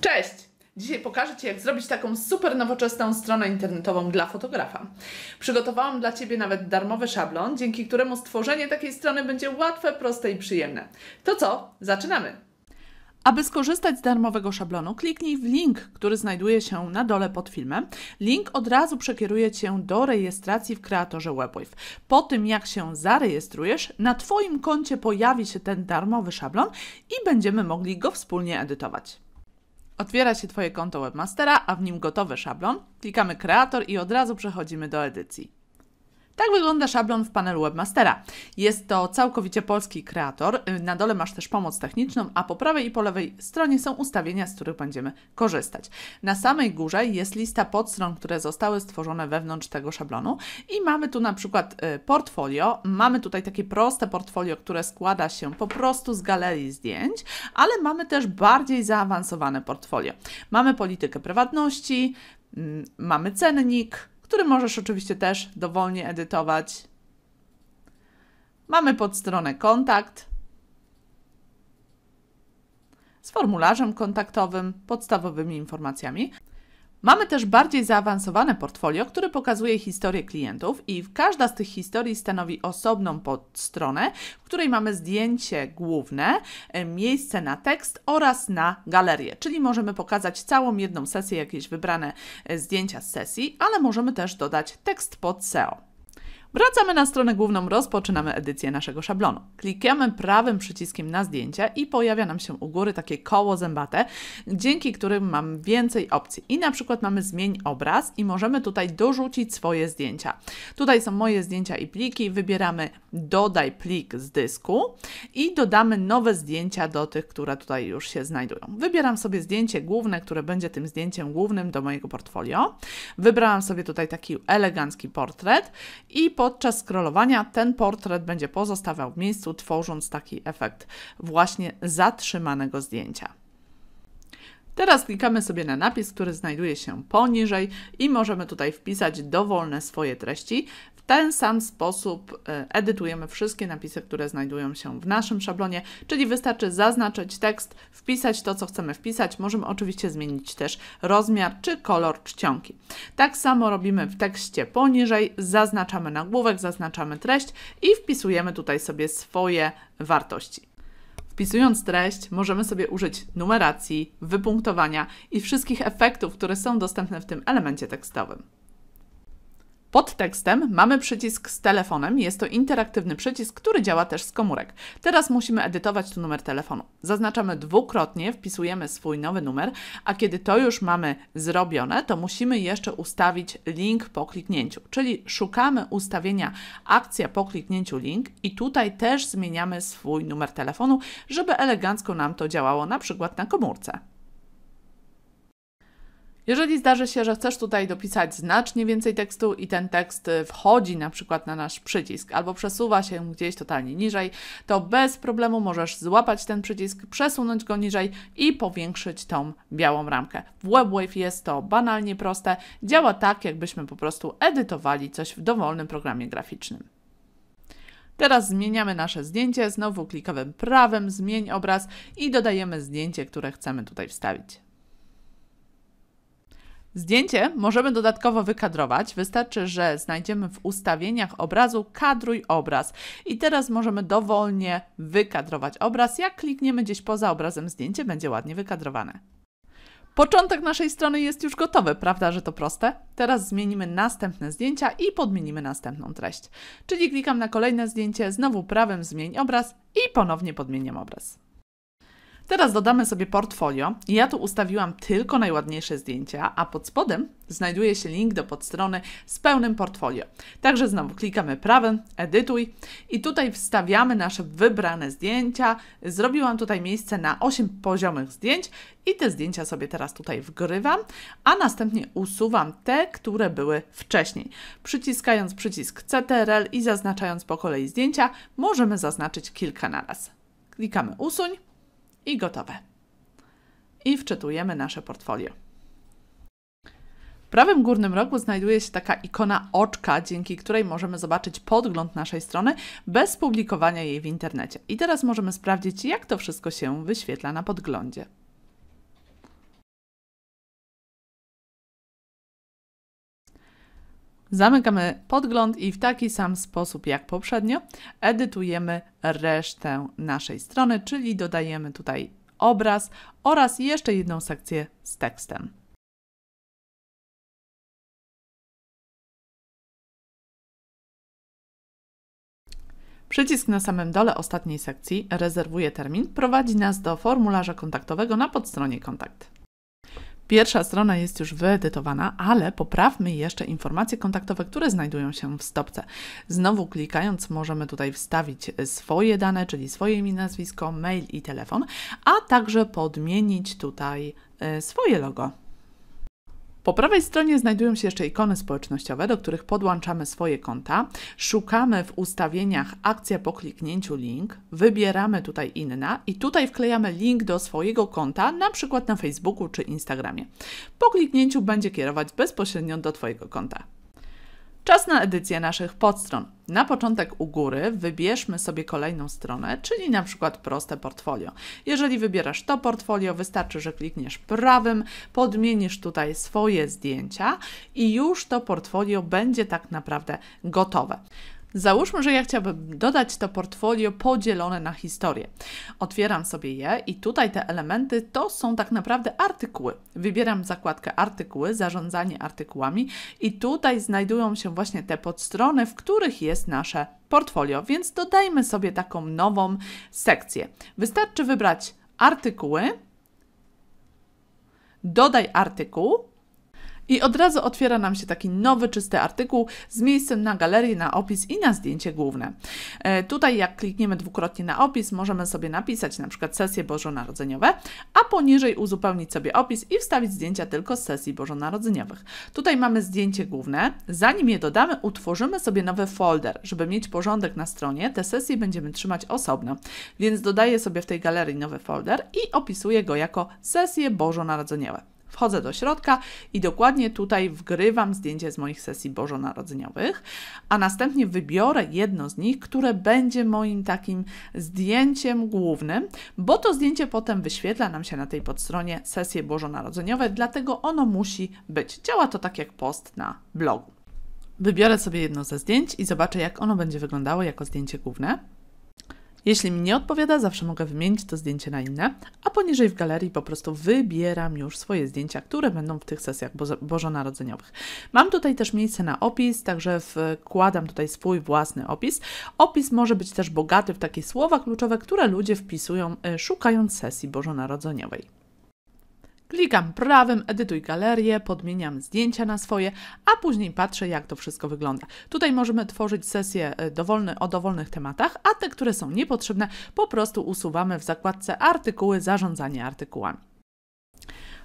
Cześć! Dzisiaj pokażę Ci, jak zrobić taką super nowoczesną stronę internetową dla fotografa. Przygotowałam dla Ciebie nawet darmowy szablon, dzięki któremu stworzenie takiej strony będzie łatwe, proste i przyjemne. To co? Zaczynamy! Aby skorzystać z darmowego szablonu, kliknij w link, który znajduje się na dole pod filmem. Link od razu przekieruje Cię do rejestracji w kreatorze WebWave. Po tym, jak się zarejestrujesz, na Twoim koncie pojawi się ten darmowy szablon i będziemy mogli go wspólnie edytować. Otwiera się Twoje konto webmastera, a w nim gotowy szablon. Klikamy kreator i od razu przechodzimy do edycji. Tak wygląda szablon w panelu webmastera. Jest to całkowicie polski kreator. Na dole masz też pomoc techniczną, a po prawej i po lewej stronie są ustawienia, z których będziemy korzystać. Na samej górze jest lista podstron, które zostały stworzone wewnątrz tego szablonu i mamy tu na przykład portfolio. Mamy tutaj takie proste portfolio, które składa się po prostu z galerii zdjęć, ale mamy też bardziej zaawansowane portfolio. Mamy politykę prywatności, mamy cennik, który możesz oczywiście też dowolnie edytować. Mamy podstronę kontakt z formularzem kontaktowym, podstawowymi informacjami. Mamy też bardziej zaawansowane portfolio, które pokazuje historię klientów i każda z tych historii stanowi osobną podstronę, w której mamy zdjęcie główne, miejsce na tekst oraz na galerię, czyli możemy pokazać całą jedną sesję, jakieś wybrane zdjęcia z sesji, ale możemy też dodać tekst pod SEO. Wracamy na stronę główną, rozpoczynamy edycję naszego szablonu. Klikamy prawym przyciskiem na zdjęcia i pojawia nam się u góry takie koło zębate, dzięki którym mam więcej opcji. I na przykład mamy zmień obraz i możemy tutaj dorzucić swoje zdjęcia. Tutaj są moje zdjęcia i pliki, wybieramy dodaj plik z dysku i dodamy nowe zdjęcia do tych, które tutaj już się znajdują. Wybieram sobie zdjęcie główne, które będzie tym zdjęciem głównym do mojego portfolio. Wybrałam sobie tutaj taki elegancki portret i podczas scrollowania ten portret będzie pozostawał w miejscu, tworząc taki efekt właśnie zatrzymanego zdjęcia. Teraz klikamy sobie na napis, który znajduje się poniżej i możemy tutaj wpisać dowolne swoje treści. W ten sam sposób edytujemy wszystkie napisy, które znajdują się w naszym szablonie, czyli wystarczy zaznaczyć tekst, wpisać to, co chcemy wpisać. Możemy oczywiście zmienić też rozmiar czy kolor czcionki. Tak samo robimy w tekście poniżej, zaznaczamy nagłówek, zaznaczamy treść i wpisujemy tutaj sobie swoje wartości. Wpisując treść, możemy sobie użyć numeracji, wypunktowania i wszystkich efektów, które są dostępne w tym elemencie tekstowym. Pod tekstem mamy przycisk z telefonem. Jest to interaktywny przycisk, który działa też z komórek. Teraz musimy edytować tu numer telefonu. Zaznaczamy dwukrotnie, wpisujemy swój nowy numer, a kiedy to już mamy zrobione, to musimy jeszcze ustawić link po kliknięciu, czyli szukamy ustawienia akcja po kliknięciu link i tutaj też zmieniamy swój numer telefonu, żeby elegancko nam to działało na przykład na komórce. Jeżeli zdarzy się, że chcesz tutaj dopisać znacznie więcej tekstu i ten tekst wchodzi na przykład na nasz przycisk albo przesuwa się gdzieś totalnie niżej, to bez problemu możesz złapać ten przycisk, przesunąć go niżej i powiększyć tą białą ramkę. W WebWave jest to banalnie proste, działa tak, jakbyśmy po prostu edytowali coś w dowolnym programie graficznym. Teraz zmieniamy nasze zdjęcie, znowu klikamy prawym, zmień obraz i dodajemy zdjęcie, które chcemy tutaj wstawić. Zdjęcie możemy dodatkowo wykadrować, wystarczy, że znajdziemy w ustawieniach obrazu kadruj obraz i teraz możemy dowolnie wykadrować obraz, jak klikniemy gdzieś poza obrazem zdjęcie będzie ładnie wykadrowane. Początek naszej strony jest już gotowy, prawda, że to proste? Teraz zmienimy następne zdjęcia i podmienimy następną treść. Czyli klikam na kolejne zdjęcie, znowu prawym zmień obraz i ponownie podmieniam obraz. Teraz dodamy sobie portfolio. Ja tu ustawiłam tylko najładniejsze zdjęcia, a pod spodem znajduje się link do podstrony z pełnym portfolio. Także znowu klikamy prawym, edytuj i tutaj wstawiamy nasze wybrane zdjęcia. Zrobiłam tutaj miejsce na 8 poziomych zdjęć i te zdjęcia sobie teraz tutaj wgrywam, a następnie usuwam te, które były wcześniej. Przyciskając przycisk CTRL i zaznaczając po kolei zdjęcia, możemy zaznaczyć kilka naraz. Klikamy usuń. I gotowe. I wczytujemy nasze portfolio. W prawym górnym rogu znajduje się taka ikona oczka, dzięki której możemy zobaczyć podgląd naszej strony bez publikowania jej w internecie. I teraz możemy sprawdzić, jak to wszystko się wyświetla na podglądzie. Zamykamy podgląd i w taki sam sposób jak poprzednio edytujemy resztę naszej strony, czyli dodajemy tutaj obraz oraz jeszcze jedną sekcję z tekstem. Przycisk na samym dole ostatniej sekcji, rezerwuję termin, prowadzi nas do formularza kontaktowego na podstronie kontakt. Pierwsza strona jest już wyedytowana, ale poprawmy jeszcze informacje kontaktowe, które znajdują się w stopce. Znowu klikając możemy tutaj wstawić swoje dane, czyli swoje imię, nazwisko, mail i telefon, a także podmienić tutaj swoje logo. Po prawej stronie znajdują się jeszcze ikony społecznościowe, do których podłączamy swoje konta. Szukamy w ustawieniach akcja po kliknięciu link, wybieramy tutaj inna i tutaj wklejamy link do swojego konta, na przykład na Facebooku czy Instagramie. Po kliknięciu będzie kierować bezpośrednio do Twojego konta. Czas na edycję naszych podstron. Na początek u góry wybierzmy sobie kolejną stronę, czyli na przykład proste portfolio. Jeżeli wybierasz to portfolio, wystarczy, że klikniesz prawym, podmienisz tutaj swoje zdjęcia i już to portfolio będzie tak naprawdę gotowe. Załóżmy, że ja chciałabym dodać to portfolio podzielone na historię. Otwieram sobie je i tutaj te elementy to są tak naprawdę artykuły. Wybieram zakładkę artykuły, zarządzanie artykułami i tutaj znajdują się właśnie te podstrony, w których jest nasze portfolio, więc dodajmy sobie taką nową sekcję. Wystarczy wybrać artykuły, dodaj artykuł. I od razu otwiera nam się taki nowy, czysty artykuł z miejscem na galerię, na opis i na zdjęcie główne. Tutaj jak klikniemy dwukrotnie na opis, możemy sobie napisać na przykład sesje bożonarodzeniowe, a poniżej uzupełnić sobie opis i wstawić zdjęcia tylko z sesji bożonarodzeniowych. Tutaj mamy zdjęcie główne. Zanim je dodamy, utworzymy sobie nowy folder. Żeby mieć porządek na stronie, te sesje będziemy trzymać osobno. Więc dodaję sobie w tej galerii nowy folder i opisuję go jako sesje bożonarodzeniowe. Wchodzę do środka i dokładnie tutaj wgrywam zdjęcie z moich sesji bożonarodzeniowych, a następnie wybiorę jedno z nich, które będzie moim takim zdjęciem głównym, bo to zdjęcie potem wyświetla nam się na tej podstronie sesje bożonarodzeniowe, dlatego ono musi być. Działa to tak jak post na blogu. Wybiorę sobie jedno ze zdjęć i zobaczę, jak ono będzie wyglądało jako zdjęcie główne. Jeśli mi nie odpowiada, zawsze mogę wymienić to zdjęcie na inne, a poniżej w galerii po prostu wybieram już swoje zdjęcia, które będą w tych sesjach bożonarodzeniowych. Mam tutaj też miejsce na opis, także wkładam tutaj swój własny opis. Opis może być też bogaty w takie słowa kluczowe, które ludzie wpisują, szukając sesji bożonarodzeniowej. Klikam prawym, edytuj galerię, podmieniam zdjęcia na swoje, a później patrzę, jak to wszystko wygląda. Tutaj możemy tworzyć sesje o dowolnych tematach, a te, które są niepotrzebne, po prostu usuwamy w zakładce artykuły, zarządzanie artykułami.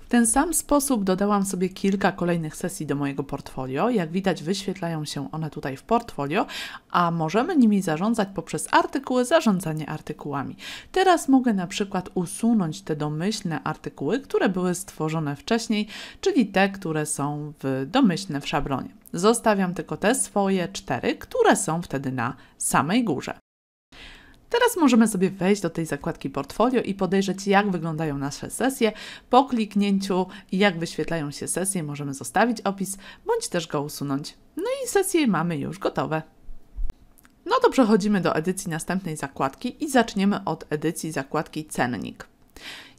W ten sam sposób dodałam sobie kilka kolejnych sesji do mojego portfolio. Jak widać, wyświetlają się one tutaj w portfolio, a możemy nimi zarządzać poprzez artykuły, zarządzanie artykułami. Teraz mogę na przykład usunąć te domyślne artykuły, które były stworzone wcześniej, czyli te, które są domyślne w szablonie. Zostawiam tylko te swoje 4, które są wtedy na samej górze. Teraz możemy sobie wejść do tej zakładki portfolio i podejrzeć, jak wyglądają nasze sesje. Po kliknięciu, jak wyświetlają się sesje, możemy zostawić opis, bądź też go usunąć. No i sesje mamy już gotowe. No to przechodzimy do edycji następnej zakładki i zaczniemy od edycji zakładki cennik.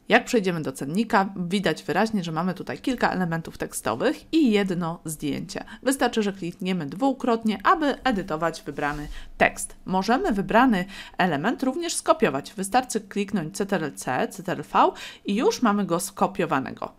Jak przejdziemy do cennika, widać wyraźnie, że mamy tutaj kilka elementów tekstowych i jedno zdjęcie. Wystarczy, że klikniemy dwukrotnie, aby edytować wybrany tekst. Możemy wybrany element również skopiować. Wystarczy kliknąć Ctrl-C, Ctrl-V i już mamy go skopiowanego.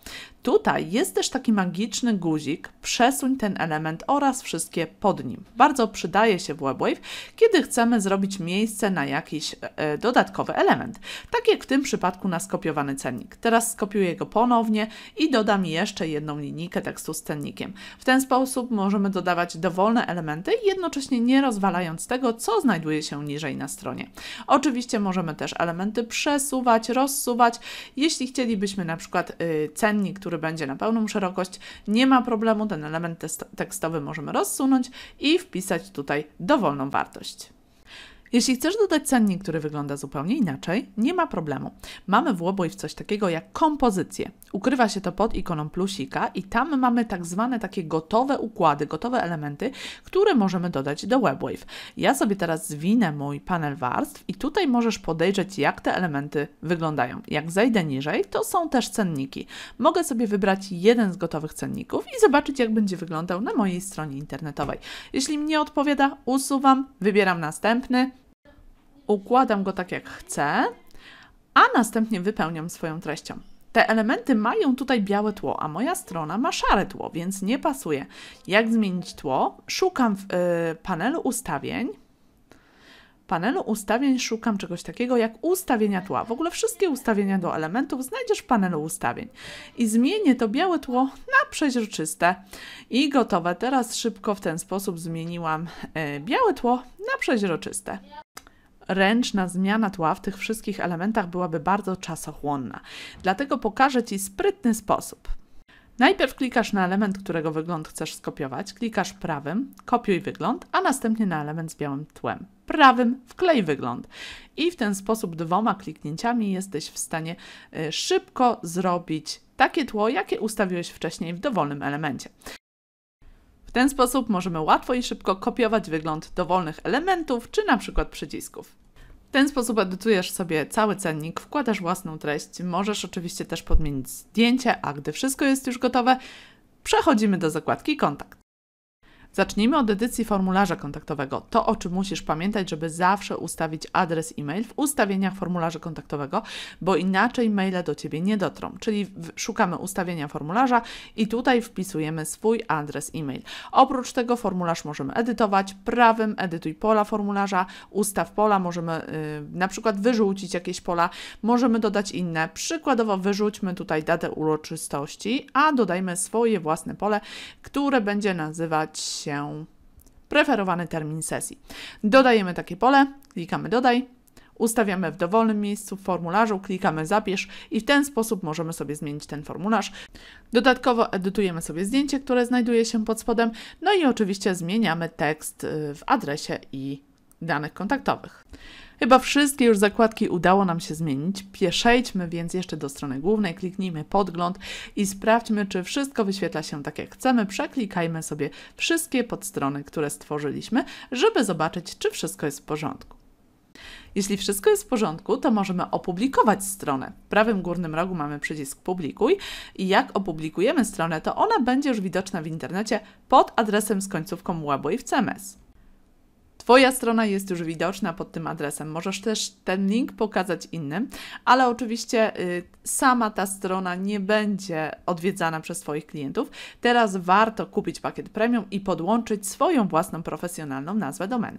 Tutaj jest też taki magiczny guzik, przesuń ten element oraz wszystkie pod nim. Bardzo przydaje się w WebWave, kiedy chcemy zrobić miejsce na jakiś dodatkowy element. Tak jak w tym przypadku na skopiowany cennik. Teraz skopiuję go ponownie i dodam jeszcze jedną linijkę tekstu z cennikiem. W ten sposób możemy dodawać dowolne elementy, jednocześnie nie rozwalając tego, co znajduje się niżej na stronie. Oczywiście możemy też elementy przesuwać, rozsuwać. Jeśli chcielibyśmy na przykład cennik, który będzie na pełną szerokość, nie ma problemu, ten element tekstowy możemy rozsunąć i wpisać tutaj dowolną wartość. Jeśli chcesz dodać cennik, który wygląda zupełnie inaczej, nie ma problemu. Mamy w WebWave coś takiego jak kompozycję. Ukrywa się to pod ikoną plusika i tam mamy tak zwane takie gotowe układy, gotowe elementy, które możemy dodać do WebWave. Ja sobie teraz zwinę mój panel warstw i tutaj możesz podejrzeć, jak te elementy wyglądają. Jak zejdę niżej, to są też cenniki. Mogę sobie wybrać jeden z gotowych cenników i zobaczyć, jak będzie wyglądał na mojej stronie internetowej. Jeśli mi nie odpowiada, usuwam, wybieram następny, układam go tak jak chcę, a następnie wypełniam swoją treścią. Te elementy mają tutaj białe tło, a moja strona ma szare tło, więc nie pasuje. Jak zmienić tło? Szukam w panelu ustawień. W panelu ustawień szukam czegoś takiego jak ustawienia tła. W ogóle wszystkie ustawienia do elementów znajdziesz w panelu ustawień. I zmienię to białe tło na przeźroczyste. I gotowe. Teraz szybko w ten sposób zmieniłam białe tło na przeźroczyste. Ręczna zmiana tła w tych wszystkich elementach byłaby bardzo czasochłonna. Dlatego pokażę Ci sprytny sposób. Najpierw klikasz na element, którego wygląd chcesz skopiować, klikasz prawym, kopiuj wygląd, a następnie na element z białym tłem. Prawym wklej wygląd. I w ten sposób dwoma kliknięciami jesteś w stanie szybko zrobić takie tło, jakie ustawiłeś wcześniej w dowolnym elemencie. W ten sposób możemy łatwo i szybko kopiować wygląd dowolnych elementów, czy na przykład przycisków. W ten sposób edytujesz sobie cały cennik, wkładasz własną treść, możesz oczywiście też podmienić zdjęcie, a gdy wszystko jest już gotowe, przechodzimy do zakładki kontakt. Zacznijmy od edycji formularza kontaktowego. To, o czym musisz pamiętać, żeby zawsze ustawić adres e-mail w ustawieniach formularza kontaktowego, bo inaczej maile do Ciebie nie dotrą. Czyli szukamy ustawienia formularza i tutaj wpisujemy swój adres e-mail. Oprócz tego formularz możemy edytować. Prawym edytuj pola formularza, ustaw pola, możemy na przykład wyrzucić jakieś pola, możemy dodać inne. Przykładowo wyrzućmy tutaj datę uroczystości, a dodajmy swoje własne pole, które będzie nazywać się preferowany termin sesji. Dodajemy takie pole, klikamy dodaj, ustawiamy w dowolnym miejscu w formularzu, klikamy zapisz i w ten sposób możemy sobie zmienić ten formularz. Dodatkowo edytujemy sobie zdjęcie, które znajduje się pod spodem, no i oczywiście zmieniamy tekst w adresie i danych kontaktowych. Chyba wszystkie już zakładki udało nam się zmienić. Przejdźmy więc jeszcze do strony głównej, kliknijmy podgląd i sprawdźmy, czy wszystko wyświetla się tak jak chcemy. Przeklikajmy sobie wszystkie podstrony, które stworzyliśmy, żeby zobaczyć, czy wszystko jest w porządku. Jeśli wszystko jest w porządku, to możemy opublikować stronę. W prawym górnym rogu mamy przycisk publikuj i jak opublikujemy stronę, to ona będzie już widoczna w internecie pod adresem z końcówką webwave.cms. Twoja strona jest już widoczna pod tym adresem. Możesz też ten link pokazać innym, ale oczywiście sama ta strona nie będzie odwiedzana przez Twoich klientów. Teraz warto kupić pakiet premium i podłączyć swoją własną profesjonalną nazwę domeny.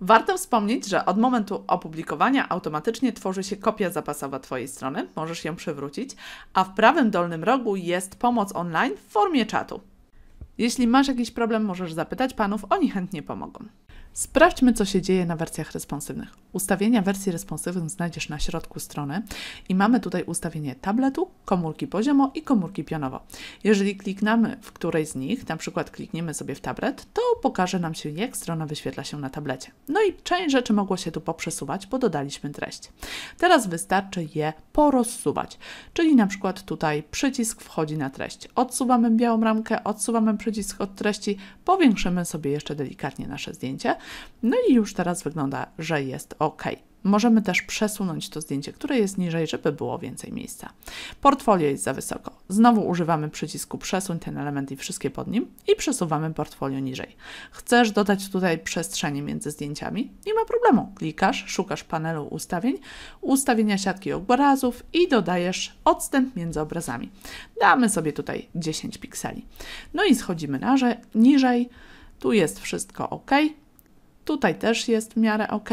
Warto wspomnieć, że od momentu opublikowania automatycznie tworzy się kopia zapasowa Twojej strony. Możesz ją przywrócić, a w prawym dolnym rogu jest pomoc online w formie czatu. Jeśli masz jakiś problem, możesz zapytać panów, oni chętnie pomogą. Sprawdźmy, co się dzieje na wersjach responsywnych. Ustawienia wersji responsywnych znajdziesz na środku strony i mamy tutaj ustawienie tabletu, komórki poziomo i komórki pionowo. Jeżeli kliknamy w którejś z nich, na przykład klikniemy sobie w tablet, to pokaże nam się, jak strona wyświetla się na tablecie. No i część rzeczy mogło się tu poprzesuwać, bo dodaliśmy treść. Teraz wystarczy je porozsuwać, czyli na przykład tutaj przycisk wchodzi na treść. Odsuwamy białą ramkę, odsuwamy przycisk od treści, powiększymy sobie jeszcze delikatnie nasze zdjęcie. No i już teraz wygląda, że jest OK. Możemy też przesunąć to zdjęcie, które jest niżej, żeby było więcej miejsca. Portfolio jest za wysoko. Znowu używamy przycisku przesuń ten element i wszystkie pod nim i przesuwamy portfolio niżej. Chcesz dodać tutaj przestrzenie między zdjęciami? Nie ma problemu. Klikasz, szukasz panelu ustawień, ustawienia siatki obrazów i dodajesz odstęp między obrazami. Damy sobie tutaj 10 pikseli. No i schodzimy niżej. Tu jest wszystko OK. Tutaj też jest w miarę OK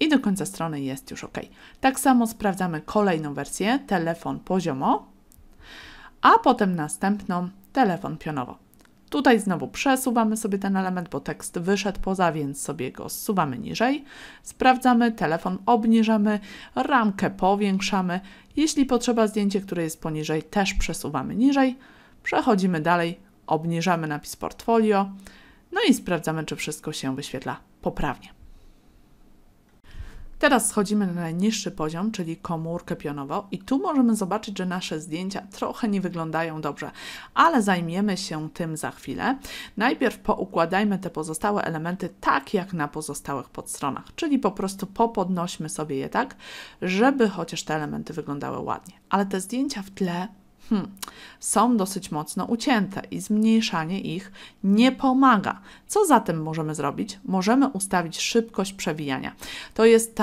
i do końca strony jest już OK. Tak samo sprawdzamy kolejną wersję, telefon poziomo, a potem następną, telefon pionowo. Tutaj znowu przesuwamy sobie ten element, bo tekst wyszedł poza, więc sobie go zsuwamy niżej. Sprawdzamy, telefon obniżamy, ramkę powiększamy. Jeśli potrzeba zdjęcie, które jest poniżej, też przesuwamy niżej. Przechodzimy dalej, obniżamy napis portfolio. No i sprawdzamy, czy wszystko się wyświetla poprawnie. Teraz schodzimy na najniższy poziom, czyli komórkę pionową i tu możemy zobaczyć, że nasze zdjęcia trochę nie wyglądają dobrze, ale zajmiemy się tym za chwilę. Najpierw poukładajmy te pozostałe elementy tak jak na pozostałych podstronach, czyli po prostu popodnośmy sobie je tak, żeby chociaż te elementy wyglądały ładnie. Ale te zdjęcia w tle są dosyć mocno ucięte i zmniejszanie ich nie pomaga. Co zatem możemy zrobić? Możemy ustawić szybkość przewijania. To jest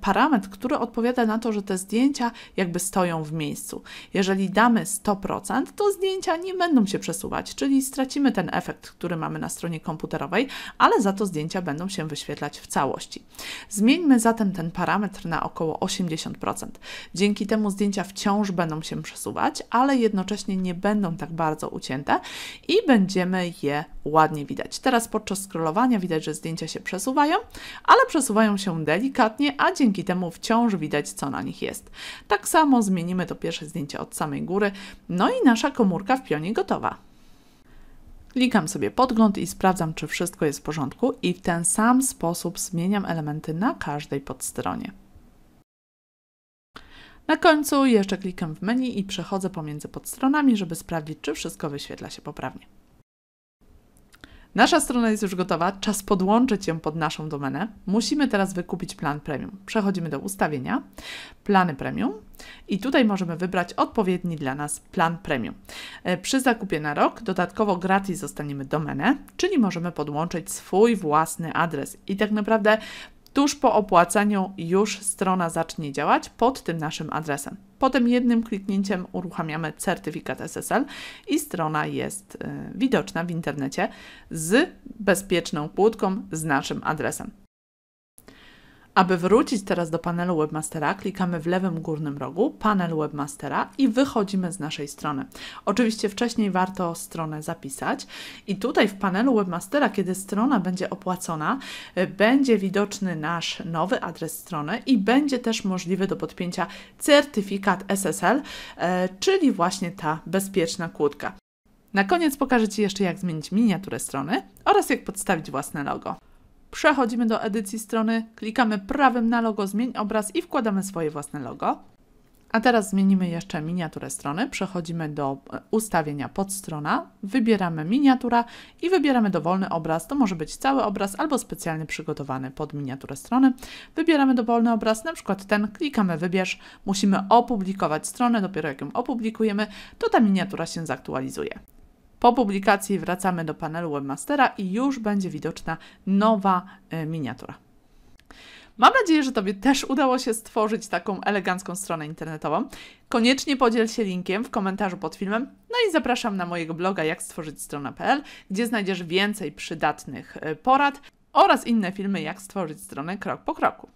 parametr, który odpowiada na to, że te zdjęcia jakby stoją w miejscu. Jeżeli damy 100%, to zdjęcia nie będą się przesuwać, czyli stracimy ten efekt, który mamy na stronie komputerowej, ale za to zdjęcia będą się wyświetlać w całości. Zmieńmy zatem ten parametr na około 80%. Dzięki temu zdjęcia wciąż będą się przesuwać, ale jednocześnie nie będą tak bardzo ucięte i będziemy je ładnie widać. Teraz podczas scrollowania widać, że zdjęcia się przesuwają, ale przesuwają się delikatnie, a dzięki temu wciąż widać, co na nich jest. Tak samo zmienimy to pierwsze zdjęcie od samej góry, no i nasza komórka w pionie gotowa. Klikam sobie podgląd i sprawdzam, czy wszystko jest w porządku i w ten sam sposób zmieniam elementy na każdej podstronie. Na końcu jeszcze klikam w menu i przechodzę pomiędzy podstronami, żeby sprawdzić, czy wszystko wyświetla się poprawnie. Nasza strona jest już gotowa, czas podłączyć ją pod naszą domenę. Musimy teraz wykupić plan premium. Przechodzimy do ustawienia, plany premium i tutaj możemy wybrać odpowiedni dla nas plan premium. Przy zakupie na rok dodatkowo gratis dostaniemy domenę, czyli możemy podłączyć swój własny adres i tak naprawdę tuż po opłacaniu już strona zacznie działać pod tym naszym adresem. Potem jednym kliknięciem uruchamiamy certyfikat SSL i strona jest widoczna w internecie z bezpieczną kłódką z naszym adresem. Aby wrócić teraz do panelu Webmastera, klikamy w lewym górnym rogu panel Webmastera i wychodzimy z naszej strony. Oczywiście wcześniej warto stronę zapisać i tutaj w panelu Webmastera, kiedy strona będzie opłacona, będzie widoczny nasz nowy adres strony i będzie też możliwy do podpięcia certyfikat SSL, czyli właśnie ta bezpieczna kłódka. Na koniec pokażę Ci jeszcze, jak zmienić miniaturę strony oraz jak podstawić własne logo. Przechodzimy do edycji strony, klikamy prawym na logo, zmień obraz i wkładamy swoje własne logo. A teraz zmienimy jeszcze miniaturę strony, przechodzimy do ustawienia podstrona, wybieramy miniatura i wybieramy dowolny obraz, to może być cały obraz albo specjalnie przygotowany pod miniaturę strony. Wybieramy dowolny obraz, na przykład ten, klikamy wybierz, musimy opublikować stronę, dopiero jak ją opublikujemy, to ta miniatura się zaktualizuje. Po publikacji wracamy do panelu Webmastera i już będzie widoczna nowa miniatura. Mam nadzieję, że Tobie też udało się stworzyć taką elegancką stronę internetową. Koniecznie podziel się linkiem w komentarzu pod filmem. No i zapraszam na mojego bloga jakstworzycstrone.pl, gdzie znajdziesz więcej przydatnych porad oraz inne filmy, jak stworzyć stronę krok po kroku.